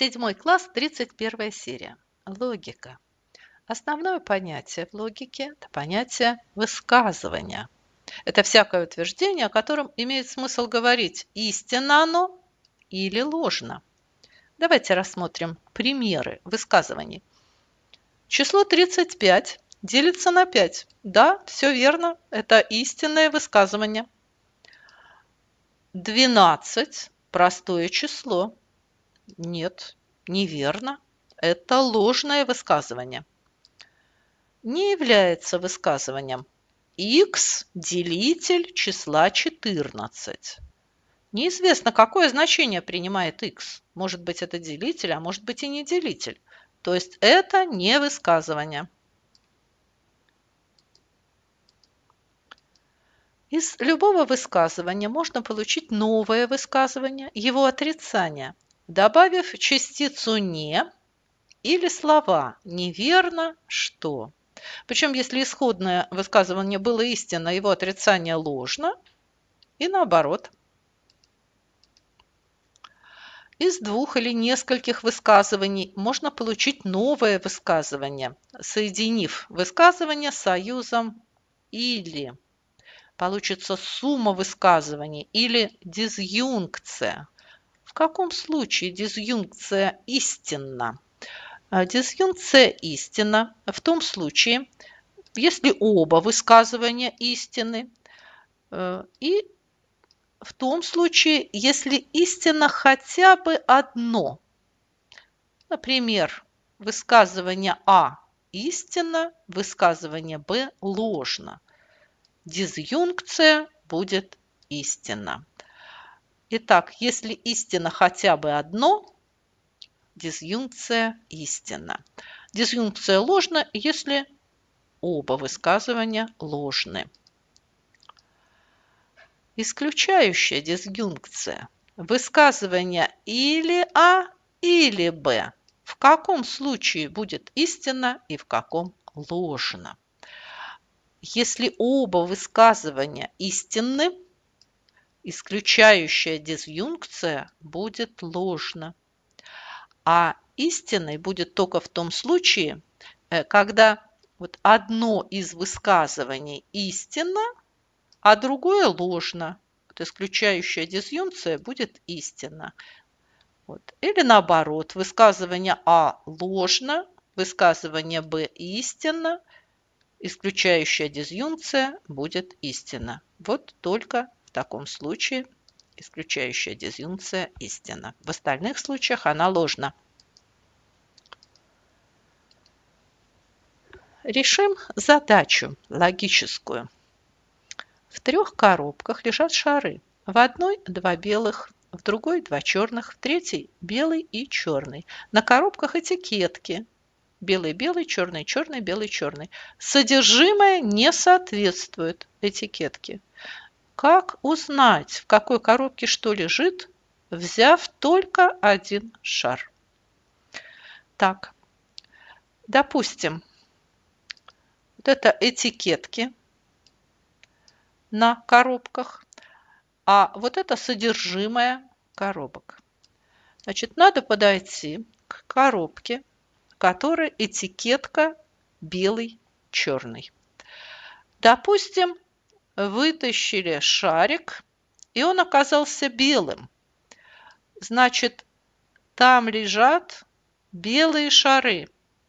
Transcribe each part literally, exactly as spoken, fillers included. Седьмой класс, тридцать первая серия. Логика. Основное понятие в логике – это понятие высказывания. Это всякое утверждение, о котором имеет смысл говорить, истинно оно или ложно. Давайте рассмотрим примеры высказываний. Число тридцать пять делится на пять. Да, все верно, это истинное высказывание. двенадцать – простое число. Нет, неверно, это ложное высказывание. Не является высказыванием x делитель числа четырнадцать. Неизвестно, какое значение принимает x. Может быть, это делитель, а может быть и не делитель. То есть это не высказывание. Из любого высказывания можно получить новое высказывание, его отрицание, добавив частицу «не» или слова «неверно», «что». Причем, если исходное высказывание было истинно, его отрицание ложно, и наоборот. Из двух или нескольких высказываний можно получить новое высказывание, соединив высказывание с союзом «или». Получится сумма высказываний или дизъюнкция. В каком случае дизъюнкция истинна? Дизъюнкция истинна в том случае, если оба высказывания истинны, и в том случае, если истинно хотя бы одно. Например, высказывание А истинно, высказывание Б ложно. Дизъюнкция будет истинна. Итак, если истина хотя бы одно, дизъюнкция истинна. Дизъюнкция ложна, если оба высказывания ложны. Исключающая дизъюнкция. Высказывание или А, или Б. В каком случае будет истинно и в каком ложно? Если оба высказывания истинны, исключающая дизъюнкция будет ложна. А истиной будет только в том случае, когда вот одно из высказываний истинно, а другое ложно. Вот исключающая дизъюнкция будет истинна. Вот. Или наоборот, высказывание А ложно, высказывание Б истинно, исключающая дизъюнкция будет истинна. Вот только в таком случае исключающая дизъюнкция истинна. В остальных случаях она ложна. Решим задачу логическую. В трех коробках лежат шары. В одной два белых, в другой два черных, в третьей белый и черный. На коробках этикетки. Белый-белый, черный-черный, белый-черный. Содержимое не соответствует этикетке. Как узнать, в какой коробке что лежит, взяв только один шар? Так, допустим, вот это этикетки на коробках, а вот это содержимое коробок. Значит, надо подойти к коробке, в которой этикетка белый-черный. Допустим, вытащили шарик, и он оказался белым. Значит, там лежат белые шары,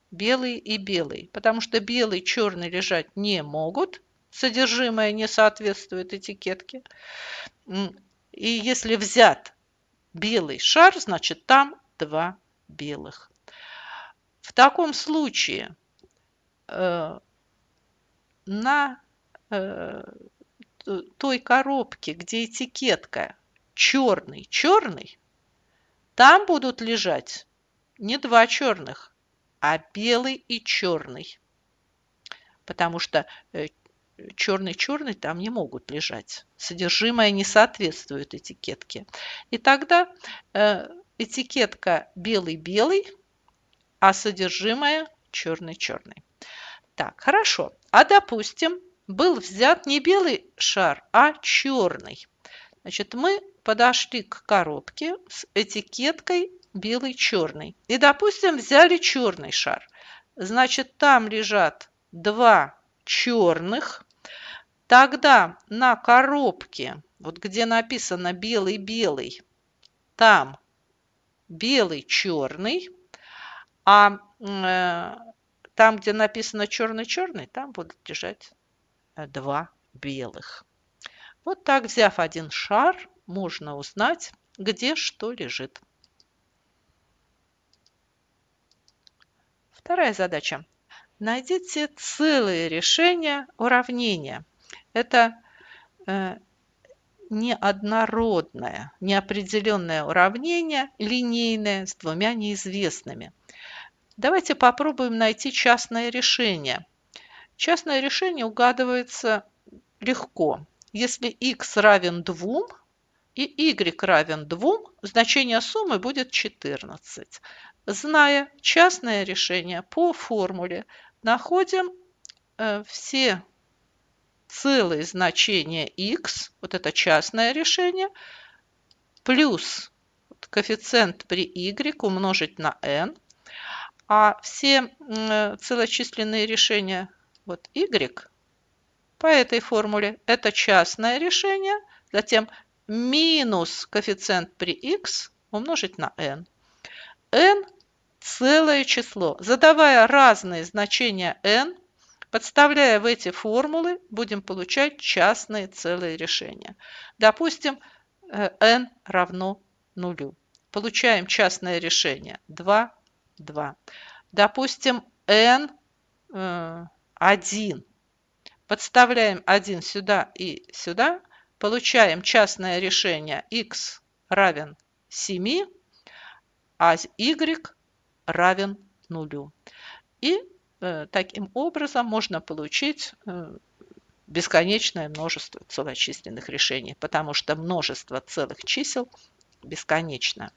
белый и белый, потому что белый и черный лежать не могут, содержимое не соответствует этикетке. И если взят белый шар, значит, там два белых. В таком случае э, на э, той коробке, где этикетка черный-черный, там будут лежать не два черных, а белый и черный. Потому что черный-черный там не могут лежать. Содержимое не соответствует этикетке. И тогда этикетка белый-белый, а содержимое черный-черный. Так, хорошо. А допустим, был взят не белый шар, а черный. Значит, мы подошли к коробке с этикеткой белый, черный. И, допустим, взяли черный шар. Значит, там лежат два черных. Тогда на коробке, вот где написано белый-белый, там белый-черный. А э, там, где написано черный-черный, там будут лежать два белых. Вот так, взяв один шар, можно узнать, где что лежит. Вторая задача. Найдите целые решения уравнения. Это э, неоднородное, неопределенное уравнение, линейное, с двумя неизвестными. Давайте попробуем найти частное решение. Частное решение угадывается легко. Если x равен двум и y равен двум, значение суммы будет четырнадцать. Зная частное решение по формуле, находим э, все целые значения x, вот это частное решение, плюс коэффициент при y умножить на n, а все целочисленные решения вот y по этой формуле это частное решение, затем минус коэффициент при x умножить на n. n целое число. Задавая разные значения n, подставляя в эти формулы, будем получать частные целые решения. Допустим, n равно нулю. Получаем частное решение два, два. Допустим, n э, один. Подставляем один сюда и сюда. Получаем частное решение x равен семи, а y равен нулю. И таким образом можно получить бесконечное множество целочисленных решений, потому что множество целых чисел бесконечно.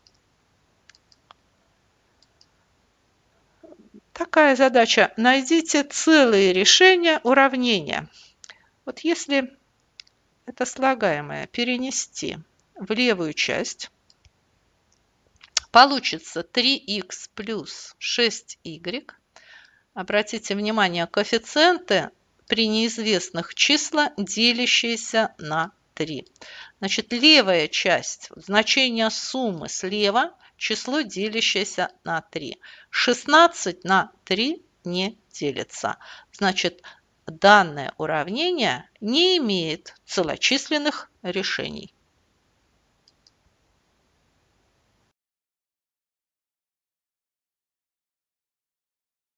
Такая задача. Найдите целые решения уравнения. Вот если это слагаемое перенести в левую часть, получится три икс плюс шесть игрек. Обратите внимание, коэффициенты при неизвестных числах, делящиеся на три. Значит, левая часть, значение суммы слева, число, делящееся на три. шестнадцать на три не делится. Значит, данное уравнение не имеет целочисленных решений.